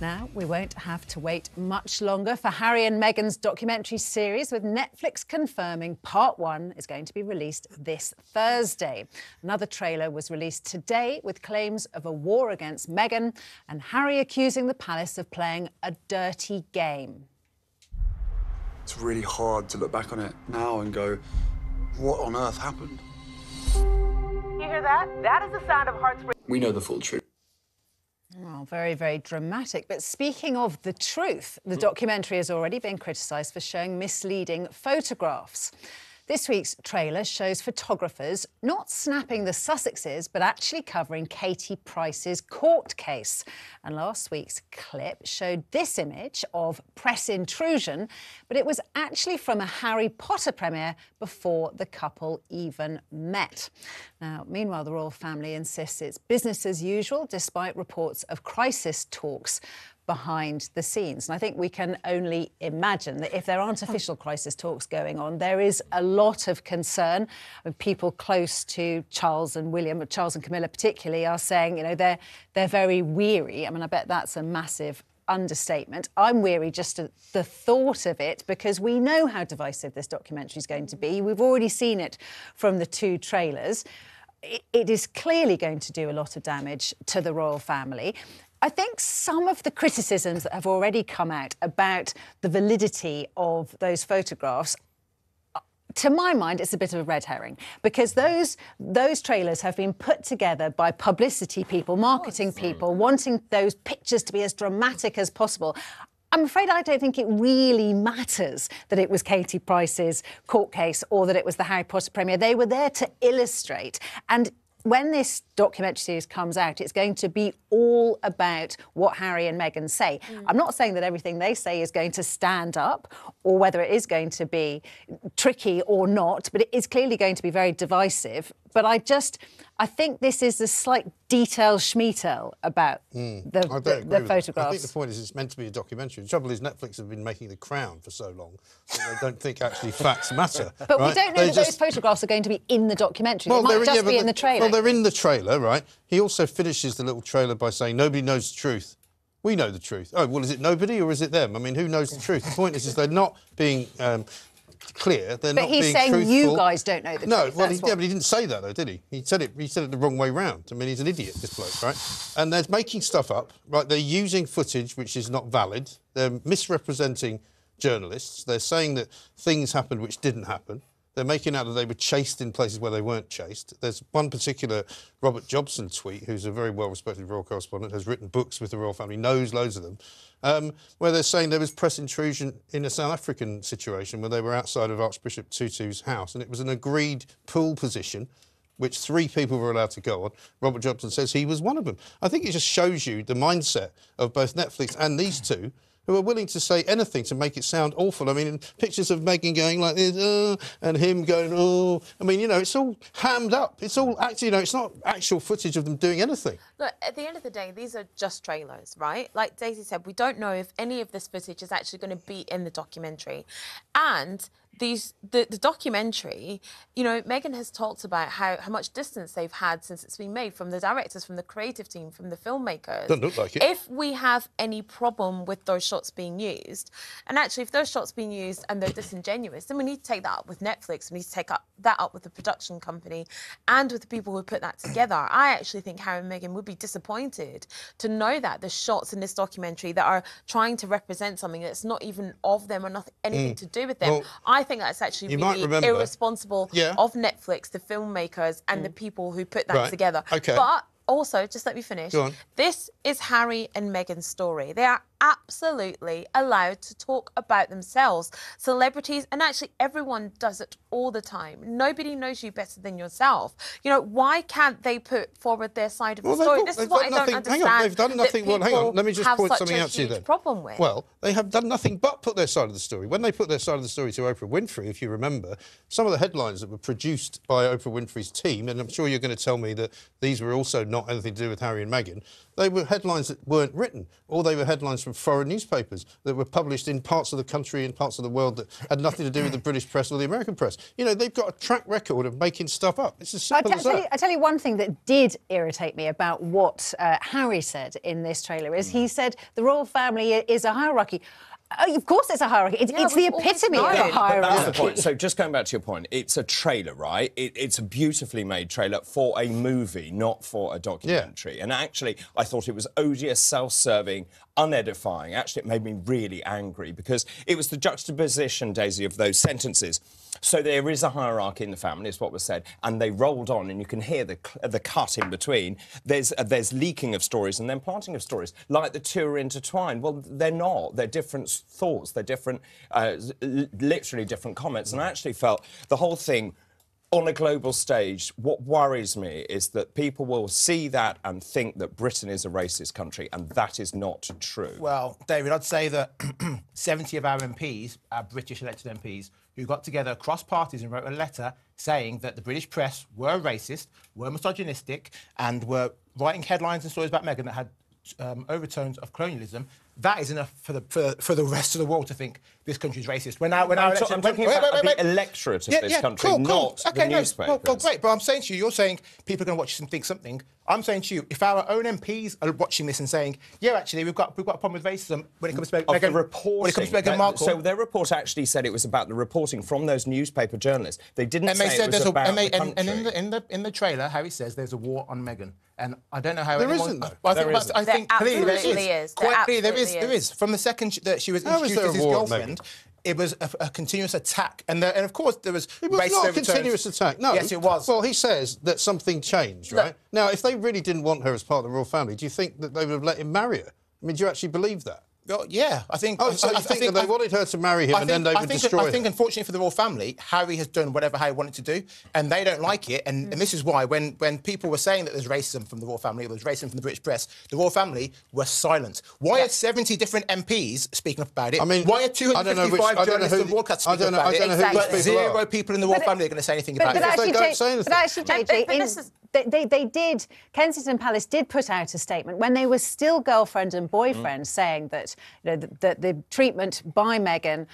Now, we won't have to wait much longer for Harry and Meghan's documentary series, with Netflix confirming Part 1 is going to be released this Thursday. Another trailer was released today with claims of a war against Meghan and Harry accusing the palace of playing a dirty game. It's really hard to look back on it now and go, what on earth happened? You hear that? That is the sound of hearts. We know the full truth. Oh, very, very dramatic. But speaking of the truth, the documentary has already been criticised for showing misleading photographs. This week's trailer shows photographers not snapping the Sussexes, but actually covering Katie Price's court case. And last week's clip showed this image of press intrusion, but it was actually from a Harry Potter premiere before the couple even met. Now, meanwhile, the royal family insists it's business as usual, despite reports of crisis talks behind the scenes. And I think we can only imagine that if there aren't official crisis talks going on, there is a lot of concern. I mean, people close to Charles and William, Charles and Camilla particularly, are saying, you know, they're very weary. I mean, I bet that's a massive understatement. I'm weary just at the thought of it, because we know how divisive this documentary is going to be. We've already seen it from the two trailers. It is clearly going to do a lot of damage to the royal family. I think some of the criticisms that have already come out about the validity of those photographs, to my mind, it's a bit of a red herring, because those trailers have been put together by publicity people, marketing people, wanting those pictures to be as dramatic as possible. I'm afraid I don't think it really matters that it was Katie Price's court case or that it was the Harry Potter premiere. They were there to illustrate. And when this documentary series comes out, it's going to be all about what Harry and Meghan say. I'm not saying that everything they say is going to stand up or whether it is going to be tricky or not, but it is clearly going to be very divisive. But I think this is a slight detail schmeetel about the photographs. I think the point is it's meant to be a documentary. The trouble is Netflix have been making The Crown for so long that they don't think actually facts matter. But right? We don't know those photographs are going to be in the documentary. Well, they might just be in the trailer. Well, they're in the trailer, right? He also finishes the little trailer by saying, nobody knows the truth. We know the truth. Oh, well, is it nobody or is it them? I mean, who knows the truth? The point is they're not being... clear, they're not being truthful. But he's saying you guys don't know the truth. No, well, yeah, but he didn't say that, though, did he? He said it the wrong way round. I mean, he's an idiot, this bloke, right? And they're making stuff up, right? They're using footage which is not valid. They're misrepresenting journalists. They're saying that things happened which didn't happen. They're making out that they were chased in places where they weren't chased. There's one particular Robert Jobson tweet, who's a very well-respected royal correspondent, has written books with the royal family, knows loads of them, where they're saying there was press intrusion in a South African situation where they were outside of Archbishop Tutu's house, and it was an agreed pool position which 3 people were allowed to go on. Robert Jobson says he was one of them. I think it just shows you the mindset of both Netflix and these two, who are willing to say anything to make it sound awful. I mean, pictures of Meghan going like this, and him going, oh. I mean, you know, it's all hammed up. It's all, you know, it's not actual footage of them doing anything. Look, at the end of the day, these are just trailers, right? Like Daisy said, we don't know if any of this footage is actually going to be in the documentary. And the documentary, you know, Meghan has talked about how much distance they've had since it's been made, from the directors, from the creative team, from the filmmakers. Doesn't look like it. If we have any problem with those shots being used, and actually if those shots being used and they're disingenuous, then we need to take that up with Netflix, we need to take that up with the production company and with the people who put that together. I actually think Harry and Meghan would be disappointed to know that the shots in this documentary that are trying to represent something that's not even of them or nothing, anything to do with them, well, I think that's actually really irresponsible of Netflix, the filmmakers and the people who put that together. Okay. But also, just let me finish. Go on. This is Harry and Meghan's story. They are absolutely allowed to talk about themselves. Celebrities, and actually everyone does it all the time. Nobody knows you better than yourself. You know, why can't they put forward their side of the story? This is what I don't understand. Hang on, they've done nothing. Well, hang on, let me just point something out to you then. Problem with. Well, they have done nothing but put their side of the story. When they put their side of the story to Oprah Winfrey, if you remember, some of the headlines that were produced by Oprah Winfrey's team, and I'm sure you're going to tell me that these were also not anything to do with Harry and Meghan, they were headlines that weren't written, or they were headlines from foreign newspapers that were published in parts of the country and parts of the world that had nothing to do with the British press or the American press. You know, they've got a track record of making stuff up. It's as simple as that. I'll tell you one thing that did irritate me about what Harry said in this trailer is he said the royal family is a hierarchy. Oh, of course it's a hierarchy. It's the epitome of a hierarchy. But that's the point. So just going back to your point, it's a trailer, right? It's a beautifully made trailer for a movie, not for a documentary. Yeah. And actually, I thought it was odious, self-serving, unedifying. Actually, it made me really angry because it was the juxtaposition, Daisy, of those sentences. So there is a hierarchy in the family, is what was said, and they rolled on, and you can hear the cut in between. There's leaking of stories and then planting of stories, like the two are intertwined. Well, they're not. They're different thoughts. They're different, literally different comments. And I actually felt the whole thing on a global stage, what worries me is that people will see that and think that Britain is a racist country, and that is not true. Well, David, I'd say that 70 of our MPs, our British elected MPs, who got together across parties and wrote a letter saying that the British press were racist, were misogynistic, and were writing headlines and stories about Meghan that had overtones of colonialism. That is enough for the rest of the world to think this country's racist. When I'm talking about the electorate of this country, not the newspapers. Well, great, but I'm saying to you, you're saying people are going to watch this and think something. I'm saying to you, if our own MPs are watching this and saying, yeah, actually, we've got a problem with racism when it comes to Meghan Markle. So their report actually said it was about the reporting from those newspaper journalists. They didn't say it was about the country. And in the trailer, Harry says there's a war on Meghan. And I don't know how anyone... There isn't, though. There isn't. I think clearly there is. Quite clearly there is. There is. From the second that she was introduced as his girlfriend, it was a continuous attack. And of course, there was... It was not a continuous attack, no. Yes, it was. Well, he says that something changed, right? Now, if they really didn't want her as part of the royal family, do you think that they would have let him marry her? I mean, do you actually believe that? Well, yeah, I think... Oh, so you think that they wanted her to marry him and then they would destroy her? I think, unfortunately for the royal family, Harry has done whatever Harry wanted to do, and they don't like it, and this is why, when people were saying that there's racism from the royal family, or there's racism from the British press, the royal family were silent. Why are 70 different MPs speaking up about it? I mean, why are 255 journalists and broadcasters speaking up about it? But zero people in the royal family are going to say anything about it. But they don't say anything. But actually, JJ... They did. Kensington Palace did put out a statement when they were still girlfriend and boyfriend, saying that the treatment by Meghan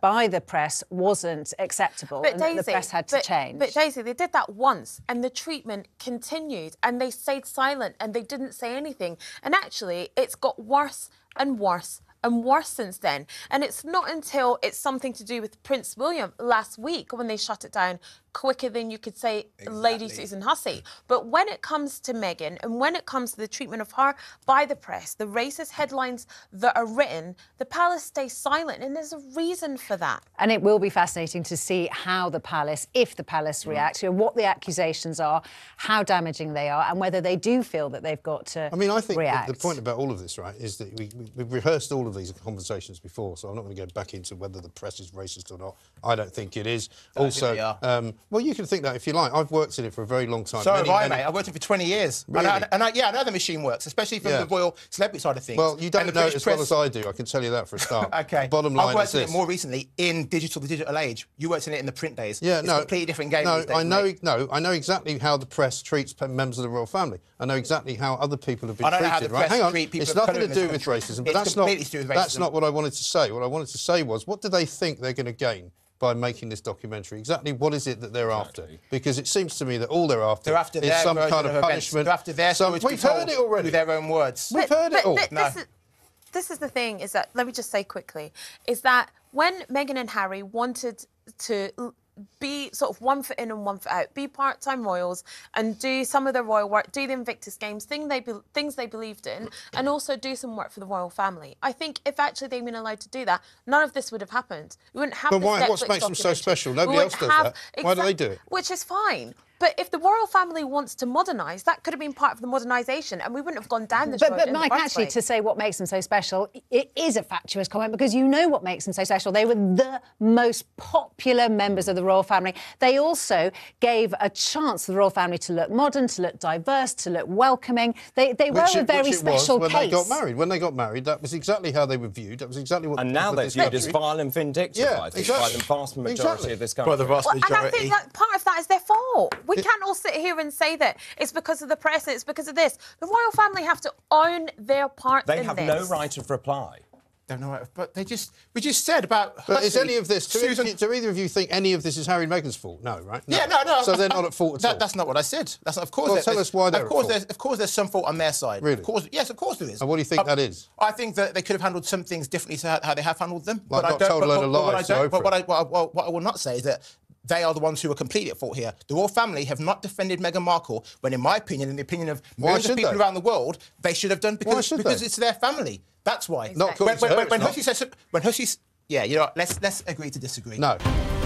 by the press wasn't acceptable, and Daisy, that the press had to change. But Daisy, they did that once, and the treatment continued, and they stayed silent, and they didn't say anything. And actually, it's got worse and worse. And worse since then. And it's not until it's something to do with Prince William last week when they shut it down quicker than you could say Lady Susan Hussey. But when it comes to Meghan and when it comes to the treatment of her by the press, the racist headlines that are written, the palace stays silent, and there's a reason for that. And it will be fascinating to see how the palace, if the palace reacts, you know, what the accusations are, how damaging they are, and whether they do feel that they've got to react. I mean, I think the point about all of this, right, is that we've rehearsed all of these conversations before, so I'm not going to go back into whether the press is racist or not. I don't think it is. Also, well, you can think that if you like. I've worked in it for a very long time. So have I, mate. I've worked in it for 20 years. Really? And I know the machine works, especially from the royal celebrity side of things. Well, you don't know it as well as I do. I can tell you that for a start. OK. Bottom line is I've worked in it more recently in the digital age. You worked in it in the print days. Yeah, it's a completely different game. I know exactly how the press treats members of the royal family. I know exactly how other people have been treated, right? Hang on. It's nothing to do with racism, but that's not... That's not what I wanted to say. What I wanted to say was, what do they think they're going to gain by making this documentary? Exactly what is it that they're after? Because it seems to me that all they're after is some kind of punishment. They're after their story to be told with their own words. We've heard it all. This is the thing, is that, let me just say quickly, is that when Meghan and Harry wanted to be sort of one foot in and one foot out, be part-time royals and do some of the royal work, do the Invictus Games, things they believed in, and also do some work for the royal family. I think if actually they'd been allowed to do that, none of this would have happened. We wouldn't have... But why? What makes them so special? Nobody else does that. Why do they do it? Which is fine. But if the royal family wants to modernise, that could have been part of the modernisation, and we wouldn't have gone down this road. But Mike, actually, to say what makes them so special, it is a fatuous comment, because you know what makes them so special. They were the most popular members of the royal family. They also gave a chance for the royal family to look modern, to look diverse, to look welcoming. They were a very special case. When they got married, that was exactly how they were viewed. That was exactly what... And now they're viewed as vile and vindictive, I think, by the vast majority of this country. By the vast majority. And I think that part of that is their fault. We can't all sit here and say that it's because of the press and it's because of this. The royal family have to own their part in this. They have no right of reply. don't know, but they just, we just said about... But Hussey, is any of this, do either of you think any of this is Harry and Meghan's fault? No, right? No. Yeah, no, no. So they're not at fault at all? That's not what I said. That's, of course, well, tell us why they're at fault. Of course there's some fault on their side. Really? Of course, yes, of course there is. And what do you think that is? I think that they could have handled some things differently to how they have handled them. Like not told a load of lies to Oprah. But what I will not say is that they are the ones who are completely at fault here. The royal family have not defended Meghan Markle when, in my opinion, in the opinion of millions of people around the world, they should have done because it's their family. That's why. Exactly. When Hussey says... Yeah, you know what, let's agree to disagree. No.